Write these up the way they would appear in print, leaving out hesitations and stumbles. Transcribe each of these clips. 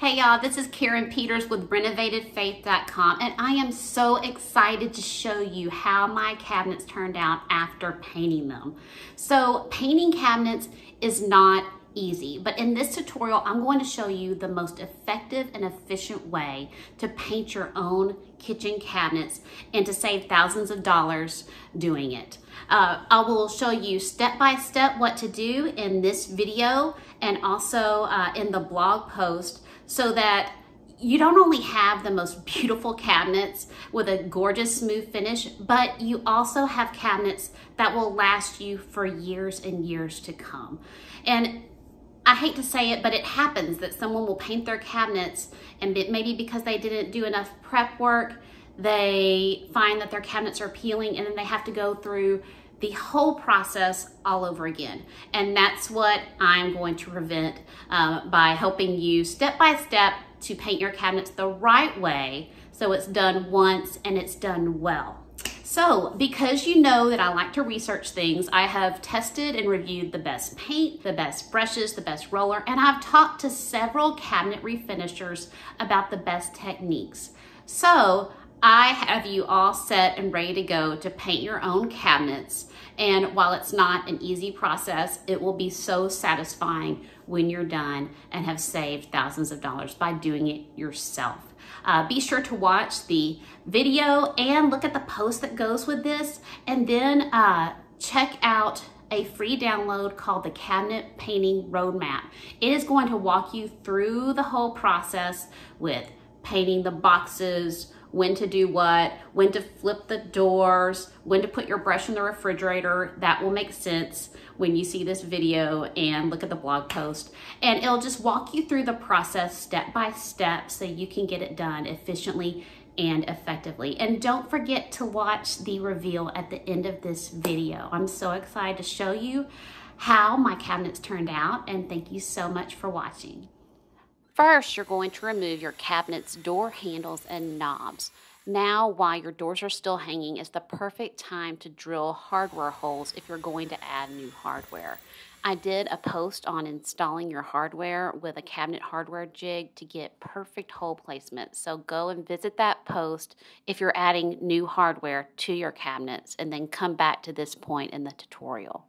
Hey y'all, this is Karen Peters with RenovatedFaith.com, and I am so excited to show you how my cabinets turned out after painting them. So painting cabinets is not easy, but in this tutorial, I'm going to show you the most effective and efficient way to paint your own kitchen cabinets and to save thousands of dollars doing it. I will show you step by step what to do in this video and also in the blog post, so that you don't only have the most beautiful cabinets with a gorgeous smooth finish, but you also have cabinets that will last you for years and years to come. And I hate to say it, but it happens that someone will paint their cabinets, and maybe because they didn't do enough prep work, they find that their cabinets are peeling, and then they have to go through the whole process all over again. And that's what I'm going to prevent by helping you step by step to paint your cabinets the right way, so it's done once and it's done well. So because you know that I like to research things, I have tested and reviewed the best paint, the best brushes, the best roller, and I've talked to several cabinet refinishers about the best techniques. So I have you all set and ready to go to paint your own cabinets. And while it's not an easy process, it will be so satisfying when you're done and have saved thousands of dollars by doing it yourself. Be sure to watch the video and look at the post that goes with this, and then check out a free download called the Cabinet Painting Roadmap. It is going to walk you through the whole process with painting the boxes, when to do what, when to flip the doors, when to put your brush in the refrigerator. That will make sense when you see this video and look at the blog post. And it'll just walk you through the process step by step so you can get it done efficiently and effectively. And don't forget to watch the reveal at the end of this video. I'm so excited to show you how my cabinets turned out, and thank you so much for watching. First, you're going to remove your cabinet's door handles and knobs. Now, while your doors are still hanging, is the perfect time to drill hardware holes if you're going to add new hardware. I did a post on installing your hardware with a cabinet hardware jig to get perfect hole placement, so go and visit that post if you're adding new hardware to your cabinets, and then come back to this point in the tutorial.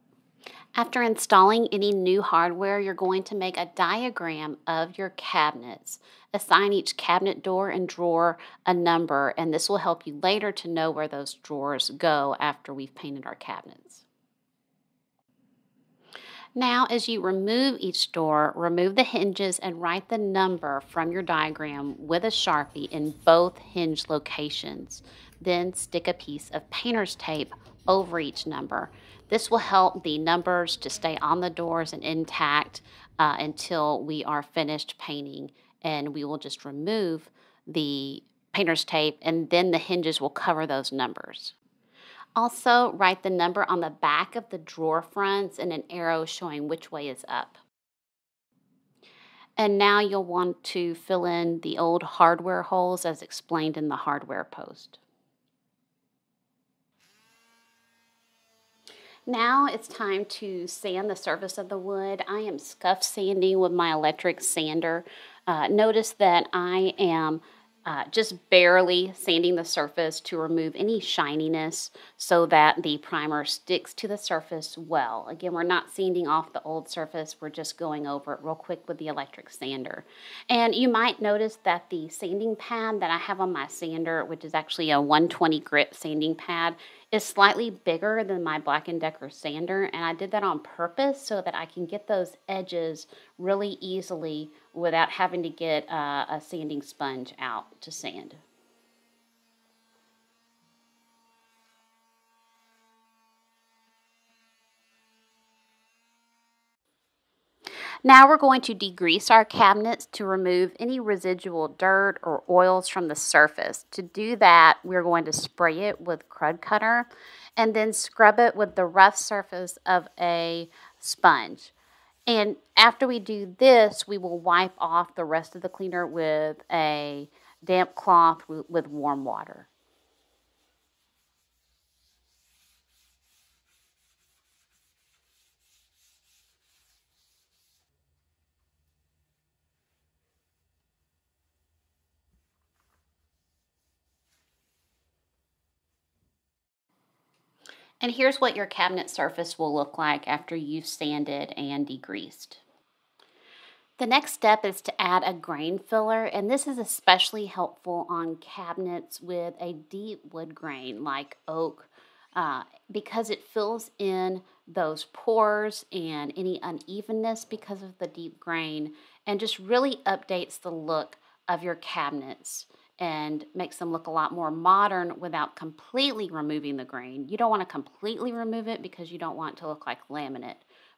After installing any new hardware, you're going to make a diagram of your cabinets. Assign each cabinet door and drawer a number, and this will help you later to know where those drawers go after we've painted our cabinets. Now, as you remove each door, remove the hinges and write the number from your diagram with a Sharpie in both hinge locations. Then stick a piece of painter's tape over each number. This will help the numbers to stay on the doors and intact until we are finished painting, and we will just remove the painter's tape, and then the hinges will cover those numbers. Also, write the number on the back of the drawer fronts and an arrow showing which way is up. And now you'll want to fill in the old hardware holes as explained in the hardware post. Now it's time to sand the surface of the wood. I am scuff sanding with my electric sander. Notice that I am just barely sanding the surface to remove any shininess so that the primer sticks to the surface well. Again, we're not sanding off the old surface. We're just going over it real quick with the electric sander. And you might notice that the sanding pad that I have on my sander, which is actually a 120 grit sanding pad, is slightly bigger than my Black & Decker sander, and I did that on purpose so that I can get those edges really easily without having to get a sanding sponge out to sand. Now we're going to degrease our cabinets to remove any residual dirt or oils from the surface. To do that, we're going to spray it with Krud Kutter and then scrub it with the rough surface of a sponge. And after we do this, we will wipe off the rest of the cleaner with a damp cloth with warm water. And here's what your cabinet surface will look like after you've sanded and degreased. The next step is to add a grain filler, and this is especially helpful on cabinets with a deep wood grain like oak because it fills in those pores and any unevenness because of the deep grain, and just really updates the look of your cabinets and makes them look a lot more modern without completely removing the grain. You don't want to completely remove it because you don't want it to look like laminate,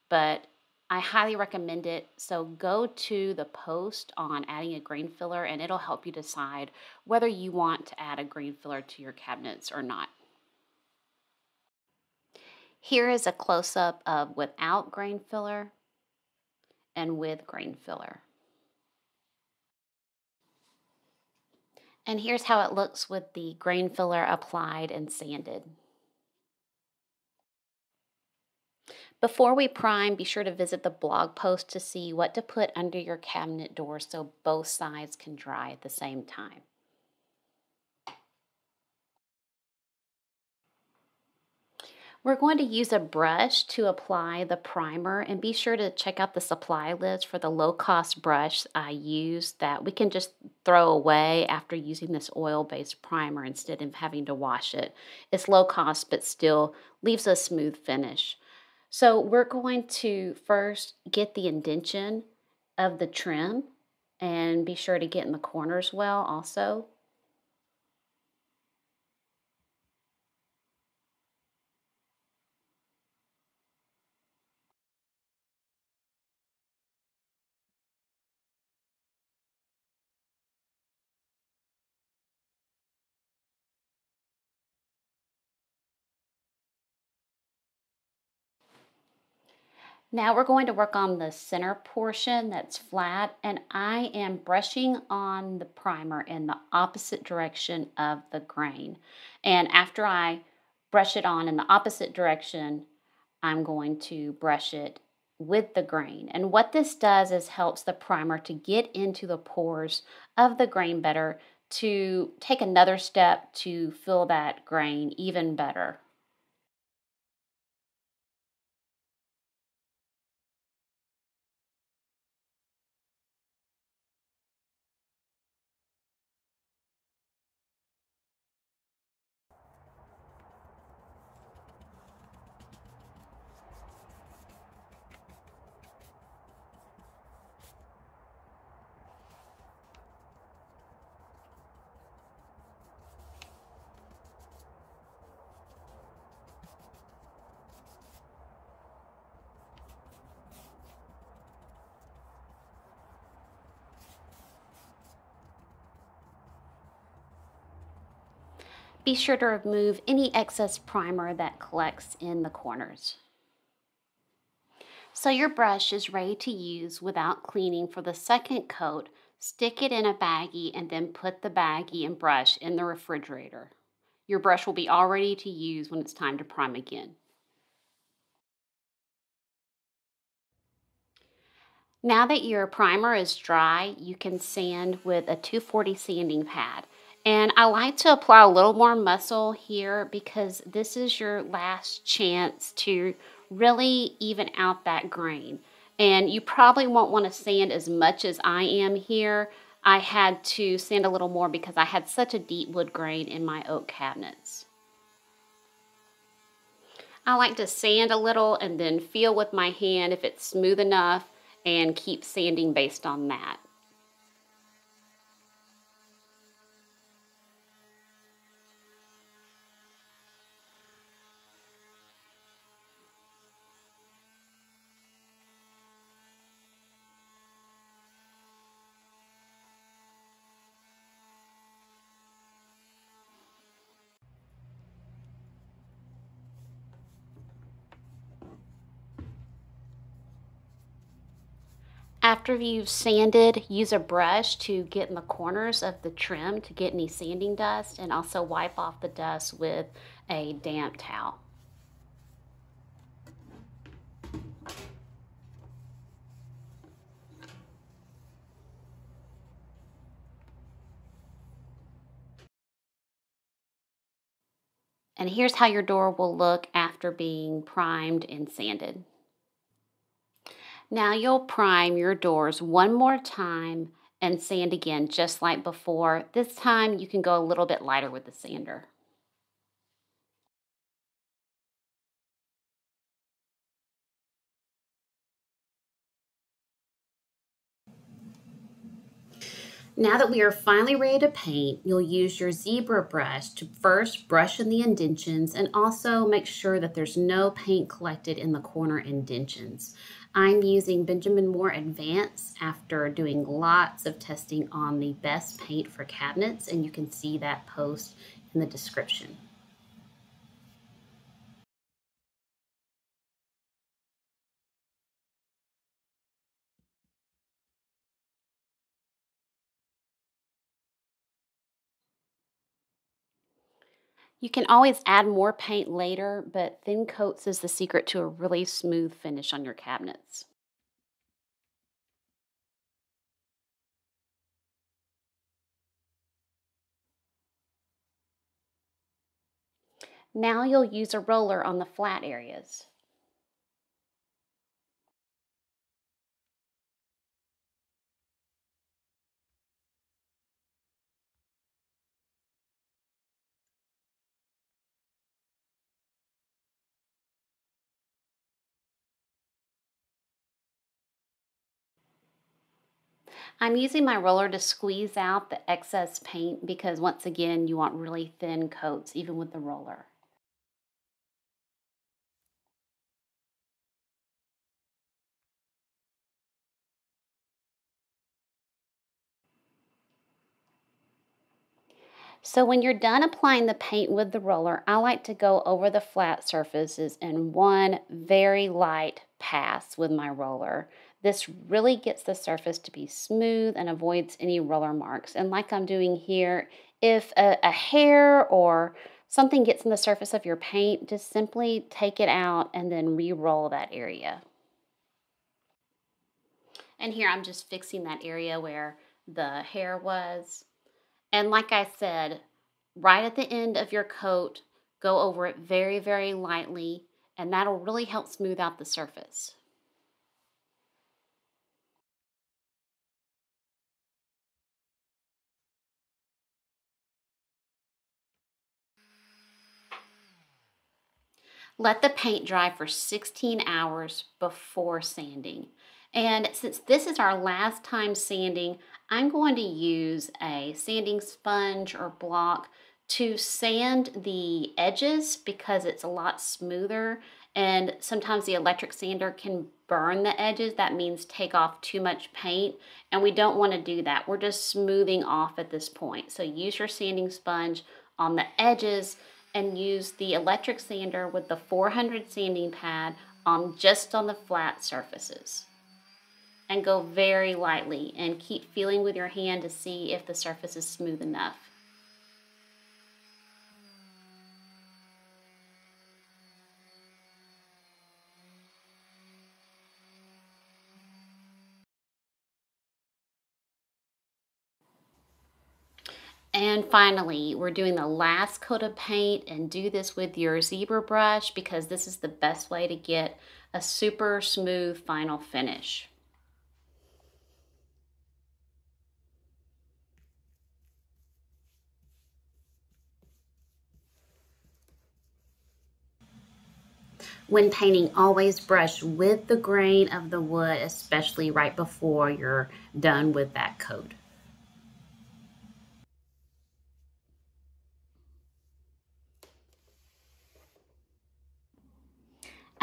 but I highly recommend it. So go to the post on adding a grain filler and it'll help you decide whether you want to add a grain filler to your cabinets or not. Here is a close-up of without grain filler and with grain filler. And here's how it looks with the grain filler applied and sanded. Before we prime, be sure to visit the blog post to see what to put under your cabinet door so both sides can dry at the same time. We're going to use a brush to apply the primer, and be sure to check out the supply list for the low-cost brush I use that we can just throw away after using this oil-based primer instead of having to wash it. It's low cost but still leaves a smooth finish. So we're going to first get the indention of the trim and be sure to get in the corners well also. Now we're going to work on the center portion that's flat, and I am brushing on the primer in the opposite direction of the grain. And after I brush it on in the opposite direction, I'm going to brush it with the grain. And what this does is helps the primer to get into the pores of the grain better, to take another step to fill that grain even better. Be sure to remove any excess primer that collects in the corners. So your brush is ready to use without cleaning for the second coat. Stick it in a baggie and then put the baggie and brush in the refrigerator. Your brush will be all ready to use when it's time to prime again. Now that your primer is dry, you can sand with a 240 sanding pad. And I like to apply a little more muscle here because this is your last chance to really even out that grain. And you probably won't want to sand as much as I am here. I had to sand a little more because I had such a deep wood grain in my oak cabinets. I like to sand a little and then feel with my hand if it's smooth enough and keep sanding based on that. After you've sanded, use a brush to get in the corners of the trim to get any sanding dust, and also wipe off the dust with a damp towel. And here's how your door will look after after being primed and sanded. Now you'll prime your doors one more time and sand again, just like before. This time you can go a little bit lighter with the sander. Now that we are finally ready to paint, you'll use your zebra brush to first brush in the indentions and also make sure that there's no paint collected in the corner indentions. I'm using Benjamin Moore Advance after doing lots of testing on the best paint for cabinets, and you can see that post in the description. You can always add more paint later, but thin coats is the secret to a really smooth finish on your cabinets. Now you'll use a roller on the flat areas. I'm using my roller to squeeze out the excess paint because, once again, you want really thin coats, even with the roller. So when you're done applying the paint with the roller, I like to go over the flat surfaces in one very light pass with my roller. This really gets the surface to be smooth and avoids any roller marks. And like I'm doing here, if a hair or something gets in the surface of your paint, just simply take it out and then re-roll that area. And here I'm just fixing that area where the hair was. And like I said, right at the end of your coat, go over it very, very lightly, and that'll really help smooth out the surface. Let the paint dry for 16 hours before sanding. And since this is our last time sanding, I'm going to use a sanding sponge or block to sand the edges because it's a lot smoother. And sometimes the electric sander can burn the edges. That means take off too much paint, and we don't want to do that. We're just smoothing off at this point. So use your sanding sponge on the edges and use the electric sander with the 400 sanding pad just on the flat surfaces. And go very lightly and keep feeling with your hand to see if the surface is smooth enough. And finally, we're doing the last coat of paint, and do this with your zebra brush because this is the best way to get a super smooth final finish. When painting, always brush with the grain of the wood, especially right before you're done with that coat.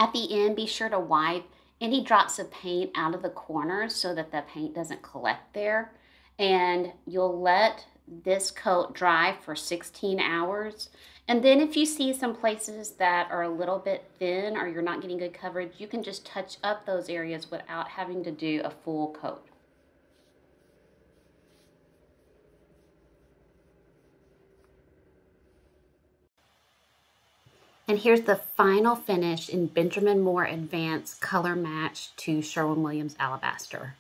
At the end, be sure to wipe any drops of paint out of the corners so that the paint doesn't collect there. And you'll let this coat dry for 16 hours. And then if you see some places that are a little bit thin or you're not getting good coverage, you can just touch up those areas without having to do a full coat. And here's the final finish in Benjamin Moore Advance color match to Sherwin Williams Alabaster.